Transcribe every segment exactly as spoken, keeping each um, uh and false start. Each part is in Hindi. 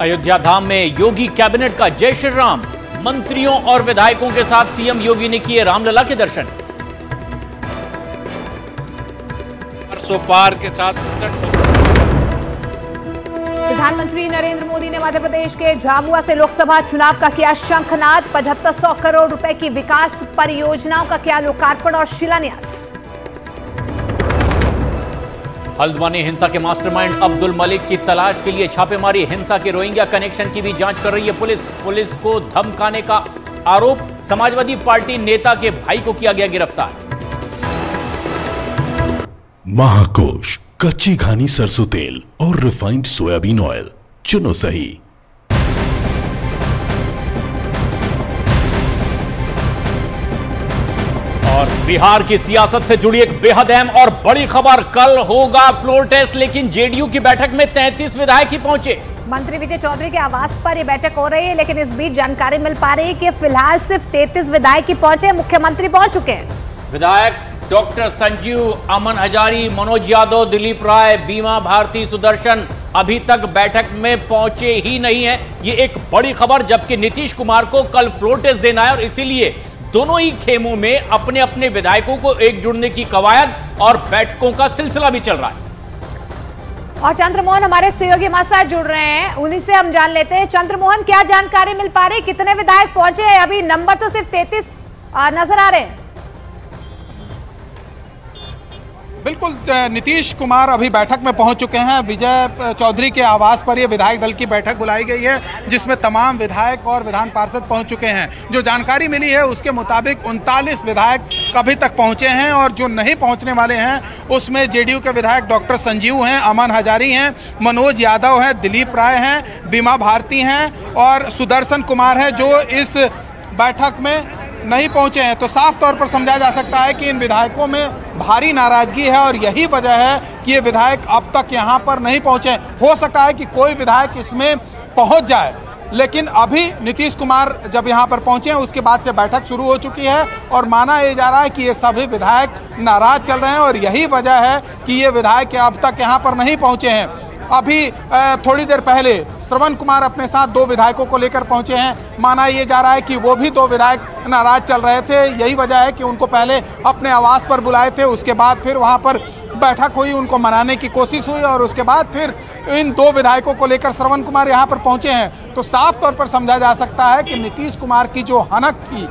अयोध्या धाम में योगी कैबिनेट का जय श्री राम। मंत्रियों और विधायकों के साथ सीएम योगी ने किए रामलला के दर्शन। परसों पार के साथ प्रधानमंत्री नरेंद्र मोदी ने मध्य प्रदेश के झाबुआ से लोकसभा चुनाव का किया शंखनाद। पचहत्तर सौ करोड़ रुपए की विकास परियोजनाओं का किया लोकार्पण और शिलान्यास। हल्द्वानी हिंसा के मास्टरमाइंड अब्दुल मलिक की तलाश के लिए छापेमारी। हिंसा के रोहिंग्या कनेक्शन की भी जांच कर रही है पुलिस। पुलिस को धमकाने का आरोप। समाजवादी पार्टी नेता के भाई को किया गया गिरफ्तार। महाकोश कच्ची घानी सरसों तेल और रिफाइंड सोयाबीन ऑयल चुनो सही। और बिहार की सियासत से जुड़ी एक बेहद अहम और बड़ी खबर। कल होगा फ्लोर टेस्ट, लेकिन जेडीयू की बैठक में तैंतीस विधायक ही पहुंचे। मंत्री विजय चौधरी के आवास पर ये बैठक हो रही है, लेकिन इस बीच जानकारी मिल पा रही है कि फिलहाल सिर्फ तैंतीस विधायक ही पहुंचे। मुख्यमंत्री पहुंच चुके हैं। विधायक डॉक्टर संजीव, अमन हजारी, मनोज यादव, दिलीप राय, बीमा भारती, सुदर्शन अभी तक बैठक में पहुंचे ही नहीं है। ये एक बड़ी खबर, जबकि नीतीश कुमार को कल फ्लोर टेस्ट देना है और इसीलिए दोनों ही खेमों में अपने अपने विधायकों को एक जुड़ने की कवायद और बैठकों का सिलसिला भी चल रहा है। और चंद्रमोहन हमारे सहयोगी हमारे साथ जुड़ रहे हैं, उन्हीं से हम जान लेते हैं। चंद्रमोहन, क्या जानकारी मिल पा रही, कितने विधायक पहुंचे हैं? अभी नंबर तो सिर्फ तैंतीस नजर आ रहे हैं। बिल्कुल, नीतीश कुमार अभी बैठक में पहुंच चुके हैं। विजय चौधरी के आवास पर यह विधायक दल की बैठक बुलाई गई है, जिसमें तमाम विधायक और विधान पार्षद पहुंच चुके हैं। जो जानकारी मिली है उसके मुताबिक उनतालीस विधायक अभी तक पहुंचे हैं और जो नहीं पहुंचने वाले हैं उसमें जेडीयू के विधायक डॉक्टर संजीव हैं, अमन हजारी हैं, मनोज यादव हैं, दिलीप राय हैं, बीमा भारती हैं और सुदर्शन कुमार हैं, जो इस बैठक में नहीं पहुंचे हैं। तो साफ तौर पर समझा जा सकता है कि इन विधायकों में भारी नाराजगी है और यही वजह है कि ये विधायक अब तक यहां पर नहीं पहुंचे। हो सकता है कि कोई विधायक इसमें पहुंच जाए, लेकिन अभी नीतीश कुमार जब यहां पर पहुंचे हैं उसके बाद से बैठक शुरू हो चुकी है और माना ये जा रहा है कि ये सभी विधायक नाराज चल रहे हैं और यही वजह है कि ये विधायक अब तक यहाँ पर नहीं पहुँचे हैं। अभी थोड़ी देर पहले श्रवण कुमार अपने साथ दो विधायकों को लेकर पहुंचे हैं। माना ये जा रहा है कि वो भी दो विधायक नाराज चल रहे थे, यही वजह है कि उनको पहले अपने आवास पर बुलाए थे, उसके बाद फिर वहां पर बैठक हुई, उनको मनाने की कोशिश हुई और उसके बाद फिर इन दो विधायकों को लेकर श्रवण कुमार यहां पर पहुंचे हैं। तो साफ तौर पर समझा जा सकता है कि नीतीश कुमार की जो हनक थी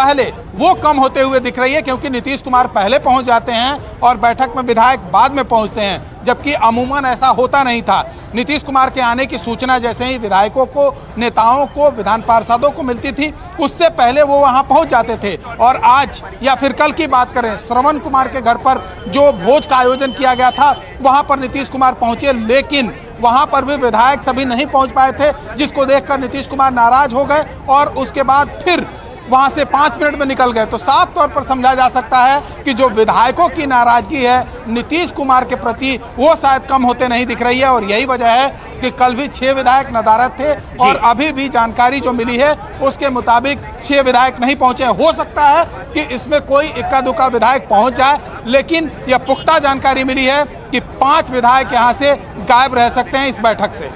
पहले, वो कम होते हुए दिख रही है, क्योंकि नीतीश कुमार पहले पहुंच जाते हैं और बैठक में विधायक बाद में पहुंचते हैं, जबकि अमूमन ऐसा होता नहीं था। नीतीश कुमार के आने की सूचना जैसे ही विधायकों को, नेताओं को, विधान पार्षदों को मिलती थी, उससे पहले वो वहां पहुंच जाते थे। और आज या फिर कल की बात करें, श्रवण कुमार के घर पर जो भोज का आयोजन किया गया था वहां पर नीतीश कुमार पहुंचे, लेकिन वहां पर भी विधायक सभी नहीं पहुंच पाए थे, जिसको देखकर नीतीश कुमार नाराज हो गए और उसके बाद फिर वहाँ से पाँच मिनट में निकल गए। तो साफ तौर पर समझा जा सकता है कि जो विधायकों की नाराजगी है नीतीश कुमार के प्रति, वो शायद कम होते नहीं दिख रही है और यही वजह है कि कल भी छह विधायक नदारद थे और अभी भी जानकारी जो मिली है उसके मुताबिक छह विधायक नहीं पहुंचे। हो सकता है कि इसमें कोई इक्का दुक्का विधायक पहुंच जाए, लेकिन यह पुख्ता जानकारी मिली है कि पाँच विधायक यहाँ से गायब रह सकते हैं इस बैठक से।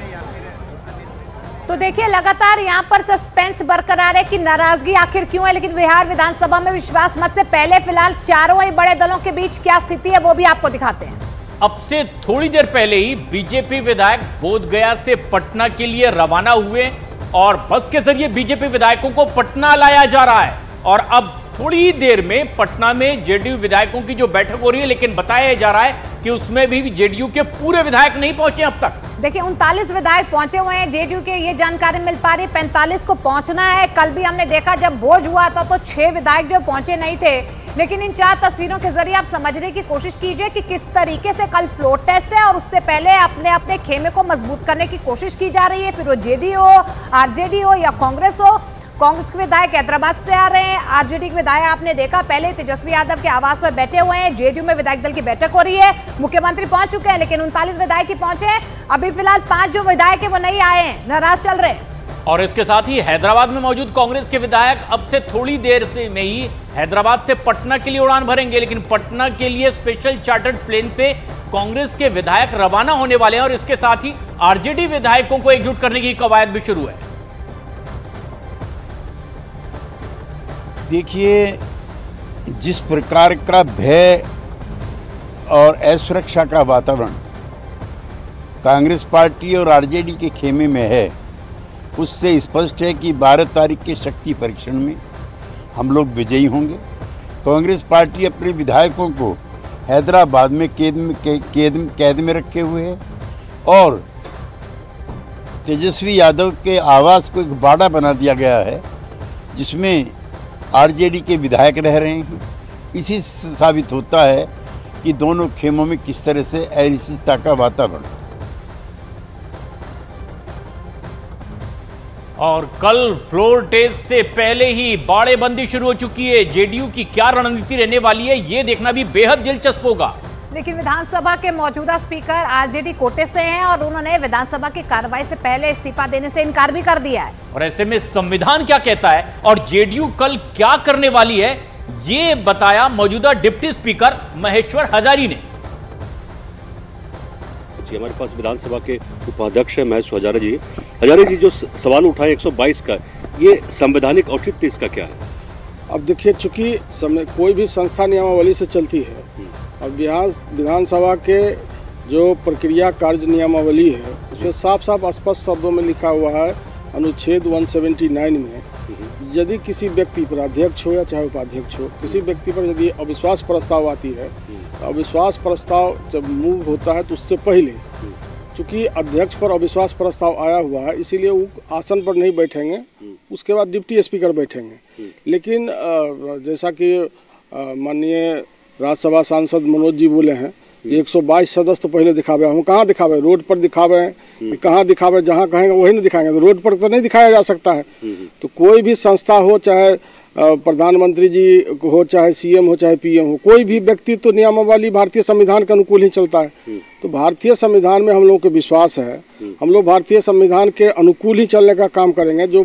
तो देखिए, लगातार यहाँ पर सस्पेंस बरकरार है कि नाराजगी आखिर क्यों है, लेकिन बिहार विधानसभा में विश्वास मत से पहले फिलहाल चारों ही बड़े दलों के बीच क्या स्थिति है वो भी आपको दिखाते हैं। अब से थोड़ी देर पहले ही बीजेपी विधायक बोधगया से पटना के लिए रवाना हुए और बस के जरिए बीजेपी विधायकों को पटना लाया जा रहा है और अब थोड़ी देर में पटना में जेडीयू विधायकों की जो बैठक हो रही है, लेकिन बताया जा रहा है कि उसमें भी जेडीयू के पूरे विधायक नहीं पहुंचे अब तक। देखिए, उनतालीस विधायक पहुंचे हुए हैं जेडीयू के, ये जानकारी मिल पा रही। पैंतालीस को पहुंचना है। कल भी हमने देखा जब भोज हुआ था तो छह विधायक जो पहुंचे नहीं थे, लेकिन इन चार तस्वीरों के जरिए आप समझने की कोशिश कीजिए कि किस तरीके से कल फ्लोर टेस्ट है और उससे पहले अपने अपने खेमे को मजबूत करने की कोशिश की जा रही है, फिर वो जेडीयू हो, आरजेडी हो या कांग्रेस हो। कांग्रेस के विधायक हैदराबाद से आ रहे हैं, आरजेडी के विधायक आपने देखा पहले तेजस्वी यादव के आवास पर बैठे हुए हैं। जेडीयू में विधायक दल की बैठक हो रही है, मुख्यमंत्री पहुंच चुके हैं, लेकिन उनतालीस विधायक ही पहुंचे हैं। अभी फिलहाल पांच जो विधायक है वो नहीं आए हैं, नाराज चल रहे हैं। और इसके साथ ही हैदराबाद में मौजूद कांग्रेस के विधायक अब से थोड़ी देर से में ही हैदराबाद से पटना के लिए उड़ान भरेंगे, लेकिन पटना के लिए स्पेशल चार्टर्ड प्लेन से कांग्रेस के विधायक रवाना होने वाले हैं और इसके साथ ही आरजेडी विधायकों को एकजुट करने की कवायद भी शुरू है। देखिए, जिस प्रकार का भय और असुरक्षा का वातावरण कांग्रेस पार्टी और आरजेडी के खेमे में है, उससे स्पष्ट है कि बारह तारीख के शक्ति परीक्षण में हम लोग विजयी होंगे। कांग्रेस पार्टी अपने विधायकों को हैदराबाद में कैद में कैद कैद में रखे हुए है और तेजस्वी यादव के आवास को एक बाड़ा बना दिया गया है जिसमें आरजेडी के विधायक रह रहे हैं। इसी से साबित होता है कि दोनों खेमों में किस तरह से अनिश्चितता का वातावरण। और कल फ्लोर टेस्ट से पहले ही बाड़ेबंदी शुरू हो चुकी है। जेडीयू की क्या रणनीति रहने वाली है, ये देखना भी बेहद दिलचस्प होगा। लेकिन विधानसभा के मौजूदा स्पीकर आरजेडी कोटे से हैं और उन्होंने विधानसभा की कार्रवाई से पहले इस्तीफा देने से इनकार भी कर दिया है। और ऐसे में संविधान क्या कहता है और जेडीयू कल क्या करने वाली है, ये बताया मौजूदा डिप्टी स्पीकर महेश्वर हजारी ने। हमारे पास विधानसभा के उपाध्यक्ष है महेश्वर हजारी जी। हजारी जी, जो सवाल उठाए एक सौ बाईस का, ये संवैधानिक औचित्य इसका क्या है? अब देखिए, चूंकि कोई भी संस्था नियमावली से चलती है। अब बिहार विधानसभा के जो प्रक्रिया कार्य नियमावली है उसमें साफ साफ स्पष्ट शब्दों में लिखा हुआ है अनुच्छेद एक सौ उन्यासी में, यदि किसी व्यक्ति पर, अध्यक्ष हो या चाहे उपाध्यक्ष हो, किसी व्यक्ति पर यदि अविश्वास प्रस्ताव आती है तो अविश्वास प्रस्ताव जब मूव होता है तो उससे पहले, चूँकि अध्यक्ष पर अविश्वास प्रस्ताव आया हुआ है इसीलिए वो आसन पर नहीं बैठेंगे, उसके बाद डिप्टी स्पीकर बैठेंगे। लेकिन जैसा कि माननीय राज्यसभा सांसद मनोज जी बोले हैं, एक सौ बाईस सदस्य तो पहले दिखावे, हम कहाँ दिखावे? रोड पर दिखावे, कहाँ दिखावे? जहाँ कहेंगे वही नहीं दिखाएंगे, तो रोड पर तो नहीं दिखाया जा सकता है। तो कोई भी संस्था हो, चाहे प्रधानमंत्री जी हो, चाहे सीएम हो, चाहे पीएम हो, कोई भी व्यक्ति तो नियमावली भारतीय संविधान के अनुकूल ही चलता है। तो भारतीय संविधान में हम लोगों को विश्वास है, हम लोग भारतीय संविधान के अनुकूल ही चलने का काम करेंगे। जो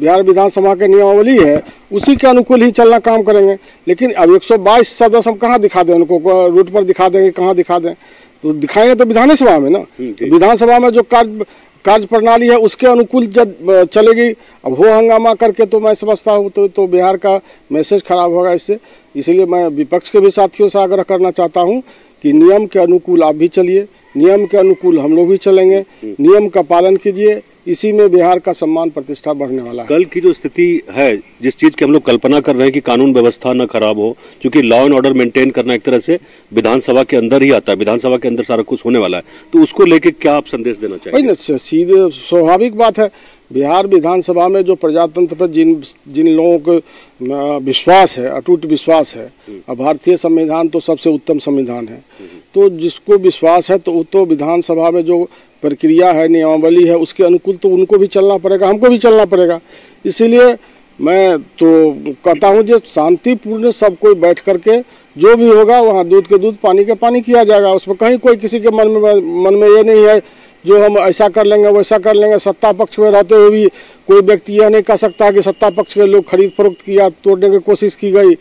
बिहार विधानसभा के नियमावली है उसी के अनुकूल ही चलना काम करेंगे। लेकिन अब एक सौ बाईस सदस्य हम कहाँ दिखा दें उनको? रूट पर दिखा देंगे, कहाँ दिखा दें? तो दिखाएंगे तो विधानसभा में ना, विधानसभा में जो कार्य कार्य प्रणाली है उसके अनुकूल जब चलेगी। अब हो हंगामा करके तो मैं समझता हूँ तो, तो बिहार का मैसेज खराब होगा इससे। इसीलिए मैं विपक्ष के भी साथियों से आग्रह करना चाहता हूँ कि नियम के अनुकूल आप भी चलिए, नियम के अनुकूल हम लोग भी चलेंगे, नियम का पालन कीजिए। इसी में बिहार का सम्मान प्रतिष्ठा बढ़ने वाला है। कल की जो स्थिति है, जिस चीज की हम लोग कल्पना कर रहे हैं कि कानून व्यवस्था न खराब हो, क्योंकि लॉ एंड ऑर्डर मेंटेन करना एक तरह से विधानसभा के अंदर ही आता है, विधानसभा के अंदर सारा कुछ होने वाला है, तो उसको लेके क्या आप संदेश देना चाहिए? सीधे स्वाभाविक बात है, बिहार विधानसभा में जो प्रजातंत्र पर जिन जिन लोगों को विश्वास है, अटूट विश्वास है, और भारतीय संविधान तो सबसे उत्तम संविधान है, तो जिसको विश्वास है तो तो विधानसभा में जो प्रक्रिया है, नियमावली है, उसके अनुकूल तो उनको भी चलना पड़ेगा, हमको भी चलना पड़ेगा। इसीलिए मैं तो कहता हूँ जो शांतिपूर्ण सब कोई बैठ करके जो भी होगा वहाँ दूध के दूध पानी के पानी किया जाएगा। उसमें कहीं कोई किसी के मन में मन में ये नहीं है जो हम ऐसा कर लेंगे वैसा कर लेंगे। सत्ता पक्ष में रहते हुए भी कोई व्यक्ति यह नहीं कह सकता कि सत्ता पक्ष के लोग खरीद फरोख्त किया, तोड़ने की कोशिश की गई।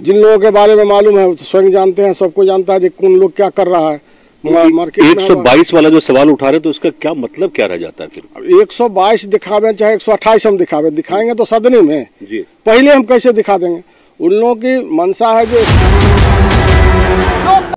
जिन लोगों के बारे में मालूम है स्वयं जानते हैं, सबको जानता है कि कौन लोग क्या कर रहा है। एक सौ बाईस वाला जो सवाल उठा रहे तो उसका क्या मतलब क्या रह जाता है? फिर एक सौ बाईस दिखावे चाहे एक सौ अट्ठाईस हम दिखावे, दिखाएंगे तो सदन में जी। पहले हम कैसे दिखा देंगे? उन लोगों की मनसा है जो